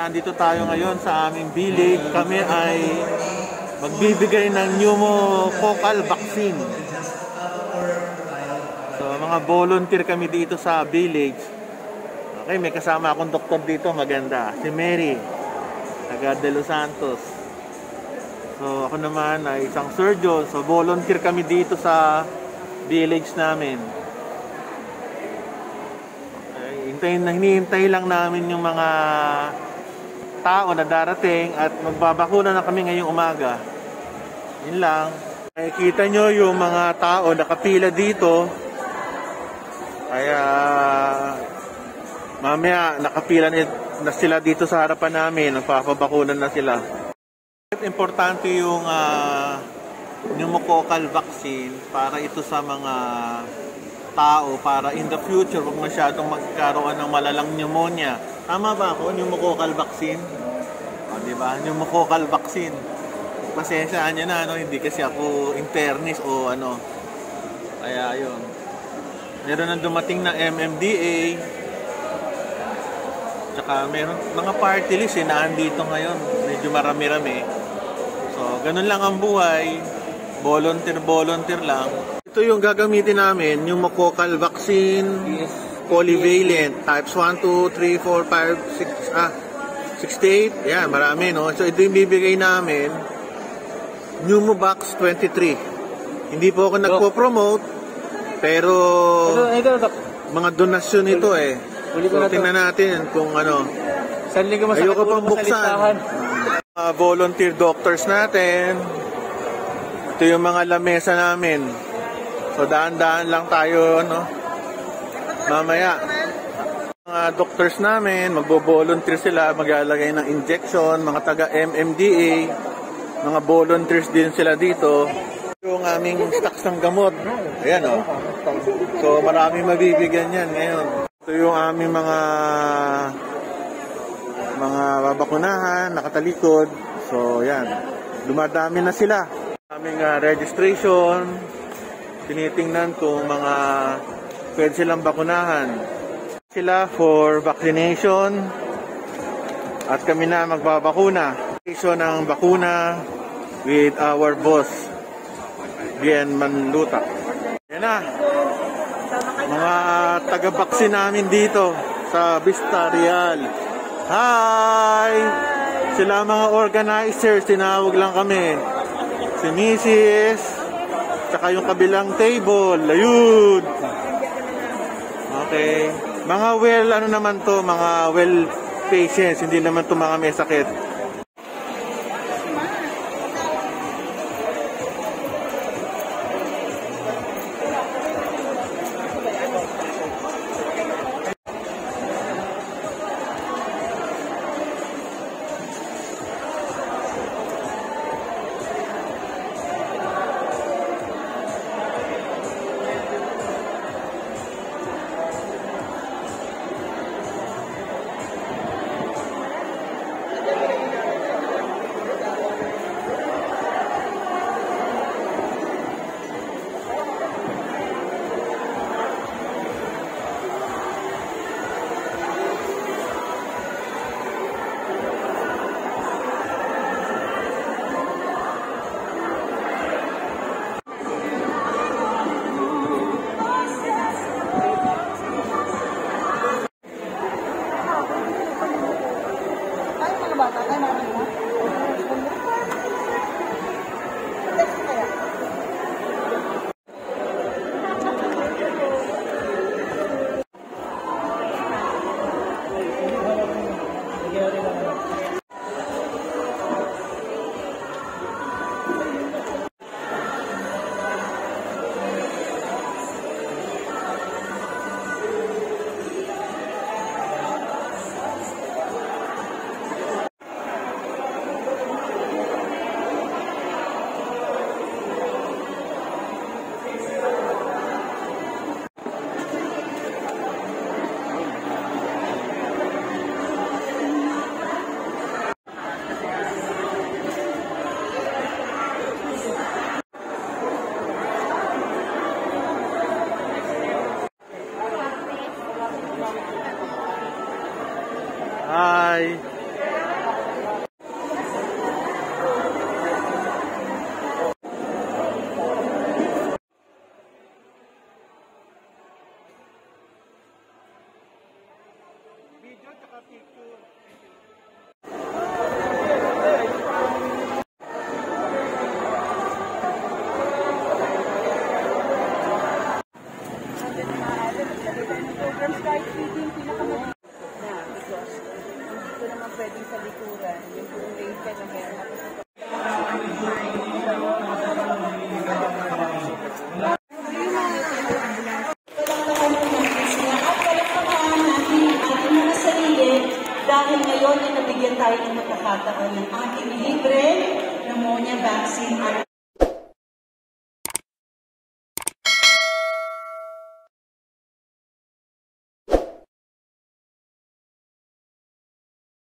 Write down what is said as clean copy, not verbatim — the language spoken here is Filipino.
nandito tayo ngayon sa aming bilig. Kami ay magbibigay ng pneumococcal vaccine. So mga volunteer kami dito sa village. Okay, may kasama akong doktor dito, maganda. Si Mary, Agad de Los Santos. So ako naman ay isang Sergio. So volunteer kami dito sa village namin. Hinihintay lang namin yung mga tao na darating at magbabakuna na kami ngayong umaga. Yun lang. Kita nyo yung mga tao nakapila dito. Kaya mamaya nakapila na sila dito sa harapan namin. Nagpapabakunan na sila. Importante yung pneumococcal vaccine para ito sa mga tao, para in the future huwag masyadong magkaroon ng malalang pneumonia. Tama ba ako? Pneumococcal vaccine? O, diba? Pneumococcal vaccine. Pasensyaan nyo na, ano? Hindi kasi ako internist o ano. Kaya yun. Meron na dumating na MMDA. Tsaka meron mga party list eh, naandito ngayon. Medyo marami-rami. So, ganun lang ang buhay. Volunteer lang. Ito yung gagamitin namin, yung pneumococcal vaccine, yes. Polyvalent, types 1, 2, 3, 4, 5, 6, 68, yeah, marami, no? So ito yung bibigay namin, Pneumobox 23. Hindi po ako nagpo-promote, pero mga donasyon ito eh. So tingnan natin kung ano. Ayoko pang buksan. Volunteer doctors natin. Ito yung mga lamesa namin. So daan-daan lang tayo, no? Mamaya mga doctors namin, magbo-volunteer sila, maglalagay ng injection, mga taga MMDA, mga volunteers din sila dito. Yung aming stocks ng gamot, ayan, no? So maraming mabibigyan yan ngayon. Ito yung aming mga babakunahan, nakatalikod. So yan, dumadami na sila. Aming registration, tinitingnan kung mga pwede silang bakunahan. Sila for vaccination at kami na magbabakuna. Iso ng bakuna with our boss, Bien Manluta. Yan na, mga taga-vaccine namin dito sa Vista Real. Hi! Sila mga organizers, tinawag lang kami. Si Mrs. Tsaka yung kabilang table, ayun. Okay. Mga well patients, hindi naman to mga may sakit. pagkakataon ng ating libre pneumonia vaccine.